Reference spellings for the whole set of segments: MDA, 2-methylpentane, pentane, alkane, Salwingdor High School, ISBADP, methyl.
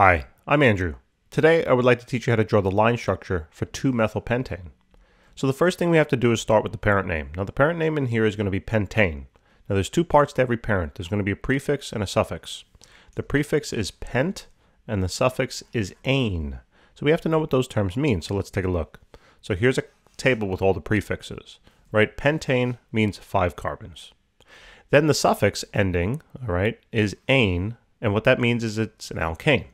Hi, I'm Andrew. Today I would like to teach you how to draw the line structure for 2-methylpentane. So the first thing we have to do is start with the parent name. Now the parent name in here is going to be pentane. Now there's two parts to every parent. There's going to be a prefix and a suffix. The prefix is pent and the suffix is ane. So we have to know what those terms mean, so let's take a look. So here's a table with all the prefixes, right? Pentane means 5 carbons. Then the suffix ending, all right, is ane, and what that means is it's an alkane.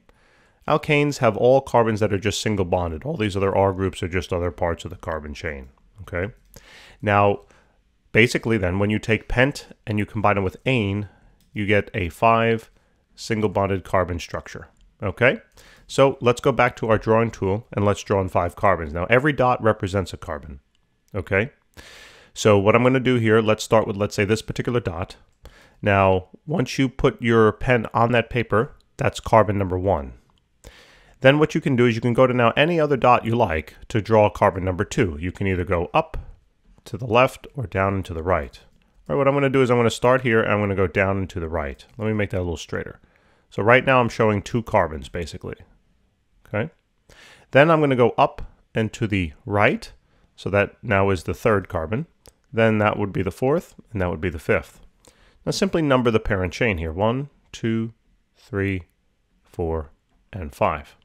Alkanes have all carbons that are just single bonded. All these other R groups are just other parts of the carbon chain, okay? Now, basically then, when you take pent and you combine it with ane, you get a 5 single bonded carbon structure, okay? So let's go back to our drawing tool and let's draw in 5 carbons. Now, every dot represents a carbon, okay? So what I'm going to do here, let's start with, let's say, this particular dot. Now, once you put your pen on that paper, that's carbon number 1. Then what you can do is you can go to now any other dot you like to draw carbon number 2. You can either go up to the left or down and to the right. All right, what I'm going to do is I'm going to start here and I'm going to go down and to the right. Let me make that a little straighter. So right now I'm showing 2 carbons, basically. Okay. Then I'm going to go up and to the right. So that now is the 3rd carbon. Then that would be the 4th, and that would be the 5th. Now simply number the parent chain here. 1, 2, 3, 4, and 5.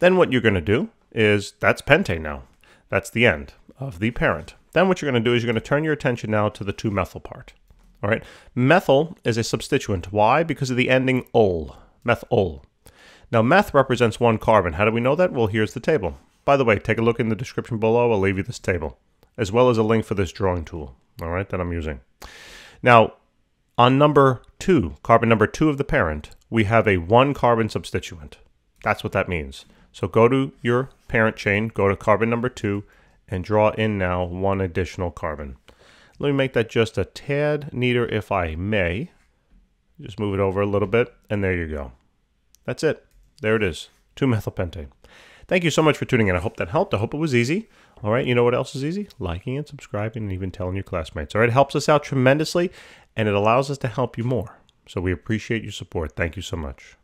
Then what you're going to do is, that's pentane now. That's the end of the parent. Then what you're going to do is you're going to turn your attention now to the 2-methyl part. All right. Methyl is a substituent. Why? Because of the ending -ol, methol. Now meth represents 1 carbon. How do we know that? Well, here's the table. By the way, take a look in the description below. I'll leave you this table, as well as a link for this drawing tool, all right, that I'm using. Now, on number 2, carbon number 2 of the parent, we have a 1 carbon substituent. That's what that means. So go to your parent chain, go to carbon number 2, and draw in now 1 additional carbon. Let me make that just a tad neater if I may. Just move it over a little bit, and there you go. That's it. There it is, 2-methylpentane. Thank you so much for tuning in. I hope that helped. I hope it was easy. All right, you know what else is easy? Liking and subscribing and even telling your classmates. All right, it helps us out tremendously, and it allows us to help you more. So we appreciate your support. Thank you so much.